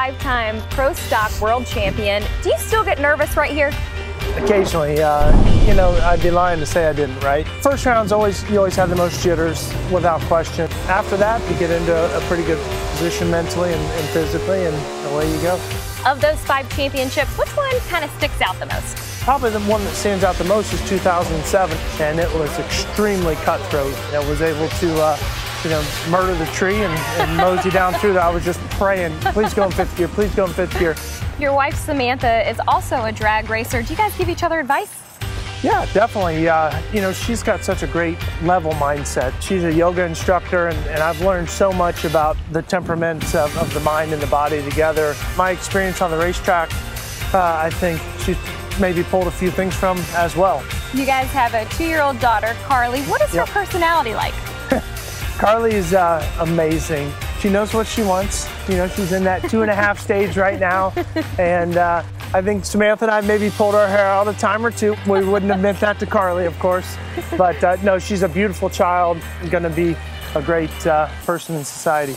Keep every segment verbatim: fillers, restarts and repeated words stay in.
five-time Pro Stock world champion. Do you still get nervous right here? Occasionally, uh, you know, I'd be lying to say I didn't, right? First round's always, you always have the most jitters, without question. After that, you get into a, a pretty good position mentally and, and physically, and away you go. Of those five championships, which one kind of sticks out the most? Probably the one that stands out the most is two thousand seven, and it was extremely cutthroat. I was able to, uh, you know, murder the tree and, and mosey down through that. I was just praying, please go in fifth gear, please go in fifth gear. Your wife, Samantha, is also a drag racer. Do you guys give each other advice? Yeah, definitely. Uh, you know, she's got such a great level mindset. She's a yoga instructor, and, and I've learned so much about the temperaments of, of the mind and the body together. My experience on the racetrack, uh, I think she's maybe pulled a few things from as well. You guys have a two-year-old daughter, Carly. What is yep. her personality like? Carly is uh, amazing. She knows what she wants. You know, she's in that two and a half stage right now, and uh, I think Samantha and I maybe pulled our hair out a time or two. We wouldn't admit that to Carly, of course. But uh, no, she's a beautiful child, going to be a great uh, person in society.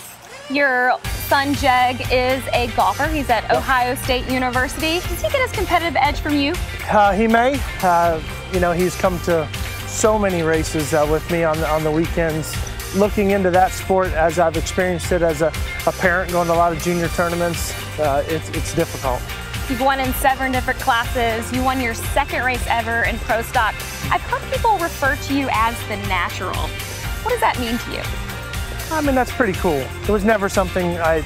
Your son, Jeg, is a golfer. He's at Ohio State University. Does he get his competitive edge from you? Uh, he may. Uh, you know, he's come to so many races uh, with me on the, on the weekends. Looking into that sport, as I've experienced it as a, a parent going to a lot of junior tournaments, uh, it's, it's difficult. You've won in seven different classes. You won your second race ever in Pro Stock. I've heard people refer to you as the natural. What does that mean to you? I mean, that's pretty cool. It was never something I,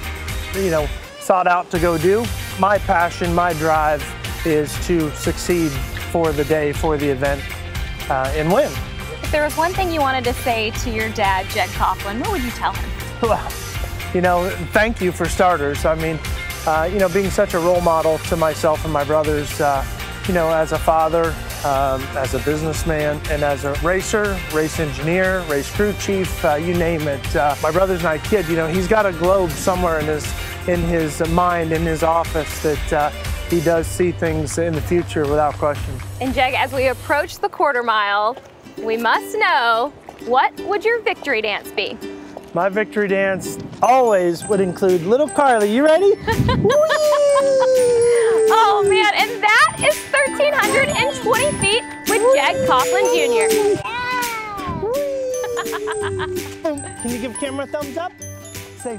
you know, sought out to go do. My passion, my drive is to succeed for the day, for the event, uh, and win. If there was one thing you wanted to say to your dad, Jeg Coughlin, what would you tell him? Well, you know, thank you for starters. I mean, Uh, you know, being such a role model to myself and my brothers, uh, you know, as a father, um, as a businessman, and as a racer, race engineer, race crew chief, uh, you name it. Uh, my brother's not a kid, you know, he's got a globe somewhere in his, in his mind, in his office, that uh, he does see things in the future without question. And Jeg, as we approach the quarter mile, we must know, what would your victory dance be? My victory dance always would include little Carly. You ready? Oh man, and that is one thousand three hundred twenty feet with Jeg Coughlin Junior Can you give camera a thumbs up? Say.